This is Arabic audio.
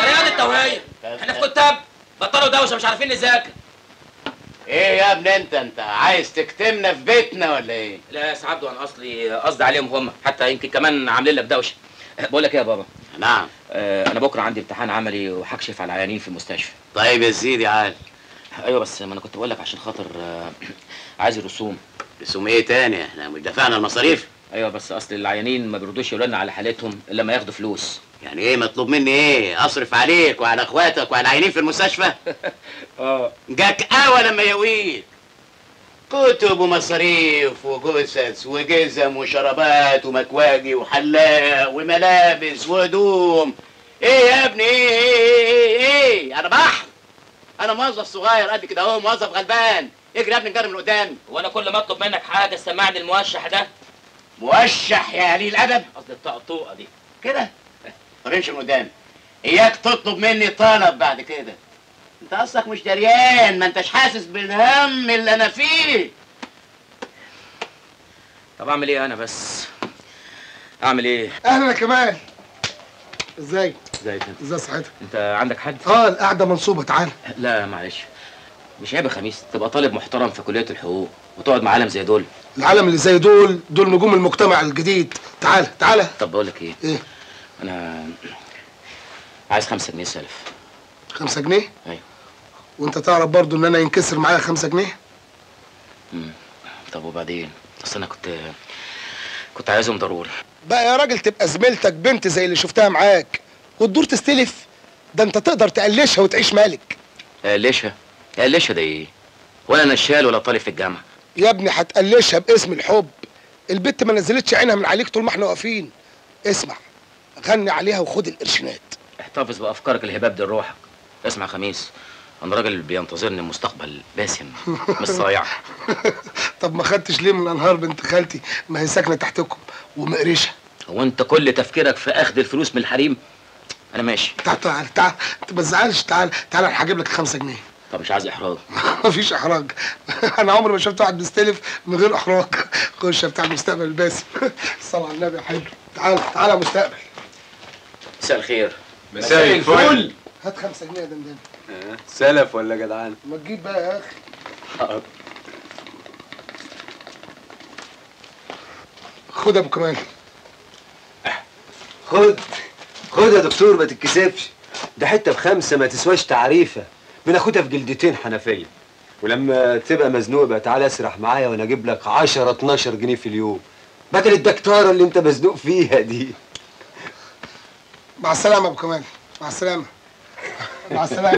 رياض التوهية، احنا في كتاب بطلوا دوشة مش عارفين نذاكر. ايه يا ابني انت عايز تكتمنا في بيتنا ولا ايه؟ لا يا سعد، وانا اصلي قصدي عليهم هم، حتى يمكن كمان عاملين لنا بدوشه. بقول لك ايه يا بابا؟ نعم. انا بكره عندي امتحان عملي وهكشف على العيانين في المستشفى. طيب يا سيدي عال. ايوه بس ما انا كنت بقول لك عشان خاطر عايز الرسوم. رسوم ايه تاني؟ احنا مش دفعنا المصاريف؟ ايوه بس اصل العيانين ما بيردوش يقولوا لنا على حالتهم الا ما ياخدوا فلوس. يعني ايه مطلوب مني؟ ايه اصرف عليك وعلى اخواتك وعلى العيانين في المستشفى؟ جاك قوي لما يقويك كتب ومصاريف وجثث وجزم وشرابات ومكواجي وحلاق وملابس وهدوم. ايه يا ابني؟ ايه ايه ايه ايه؟ انا بحر، انا موظف صغير قد كده اهو، موظف غلبان. اجري يا ابني نجري من قدامي. وانا كل ما اطلب منك حاجه سمعني الموشح ده. موشح يا قليل الادب؟ قصدي الطقطوقه دي كده. طب امشي من قدامي، اياك تطلب مني طلب بعد كده. انت اصلك مش دريان، ما انتش حاسس بالهم اللي انا فيه. طب اعمل ايه انا بس؟ اعمل ايه؟ اهلا يا كمال. ازيك؟ ازيك انت؟ ازاي صحتك؟ انت عندك حد؟ القعده منصوبه، تعالى. لا معلش، مش عيب يا خميس تبقى طالب محترم في كليه الحقوق وتقعد مع عالم زي دول؟ العالم اللي زي دول دول نجوم المجتمع الجديد. تعالى تعالى. طب بقول لك ايه؟ ايه؟ انا عايز 5 جنيه سلف. 5 جنيه؟ ايوه. وانت تعرف برضو ان انا ينكسر معايا 5 جنيه؟ طب وبعدين؟ اصل انا كنت عايزهم ضروري. بقى يا راجل تبقى زميلتك بنت زي اللي شفتها معاك وتدور تستلف؟ ده انت تقدر تقلشها وتعيش مالك. اقلشها؟ اقلشها ده ايه؟ ولا نشال ولا طالب في الجامعه. يا ابني هتقلشها باسم الحب. البت ما نزلتش عينها من عليك طول ما احنا واقفين. اسمع، غني عليها وخد القرشينات. احتفظ بافكارك الهباب دي لروحك. اسمع خميس، انا راجل بينتظرني مستقبل باسم مش صايع. طب ما خدتش ليه من انهار بنت خالتي؟ ما هي ساكنه تحتكم ومقرشه. هو انت كل تفكيرك في اخذ الفلوس من الحريم؟ انا ماشي. تعال تعال تعال، انت ما تزعلش. تعال تعال انا هجيب لك 5 جنيه. طب مش عايز احراج؟ مفيش احراج. انا عمري ما شفت واحد بيستلف من غير احراج. خش يا بتاع المستقبل الباسم. الصلاه على النبي يا حبيبي. تعال تعال يا مستقبل. مساء الخير. مساء الفل. هات 5 جنيه يا دندن. سلف ولا جدعان؟ ما تجيب بقى يا اخي. حاضر. خد يا ابو كمال. خد خد يا دكتور، ما تتكسفش، ده حته ب5 ما تسواش تعريفه، بناخدها في جلدتين حنفيه. ولما تبقى مزنوق بقى تعالى اسرح معايا وانا اجيب لك 10 12 جنيه في اليوم بدل الدكتاره اللي انت مزنوق فيها دي. مع السلامه يا ابو كمال. مع السلامه. مع السلامه.